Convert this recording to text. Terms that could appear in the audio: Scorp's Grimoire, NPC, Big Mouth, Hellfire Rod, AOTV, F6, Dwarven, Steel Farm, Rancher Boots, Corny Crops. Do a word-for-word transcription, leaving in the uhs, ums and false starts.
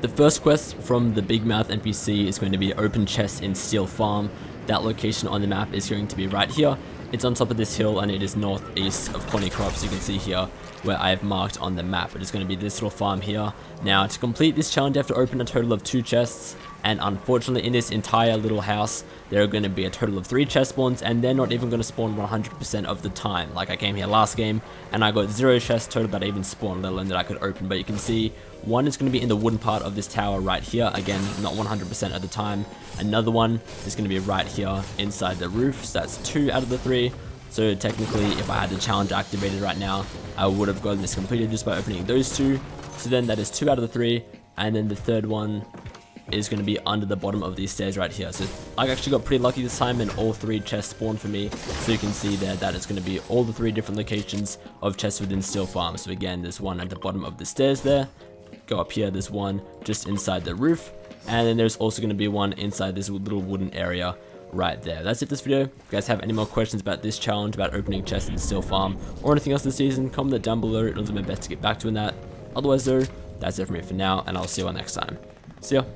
The first quest from the Big Mouth N P C is going to be open chest in Steel Farm. That location on the map is going to be right here. It's on top of this hill and it is northeast of Corny Crops. You can see here where I have marked on the map. It is going to be this little farm here. Now to complete this challenge you have to open a total of two chests, and unfortunately in this entire little house there are going to be a total of three chest spawns, and they're not even going to spawn one hundred percent of the time. Like I came here last game and I got zero chests total that I even spawned, let alone that I could open. But you can see one is going to be in the wooden part of this tower right here, again not one hundred percent of the time. Another one is going to be right here inside the roof, so that's two out of the three. So technically if I had the challenge activated right now I would have gotten this completed just by opening those two. So then that is two out of the three, and then the third one is going to be under the bottom of these stairs right here. So I actually got pretty lucky this time and all three chests spawned for me. So you can see there that it's going to be all the three different locations of chests within Steel Farm. So again there's one at the bottom of the stairs there, go up here, there's one just inside the roof, and then there's also going to be one inside this little wooden area right there. That's it this video. If you guys have any more questions about this challenge, about opening chests in Steel Farm or anything else this season, comment that down below. It'll do my best to get back to in that. Otherwise though, that's it for me for now, and I'll see you all next time. See ya.